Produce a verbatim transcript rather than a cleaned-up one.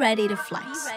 ready to flex.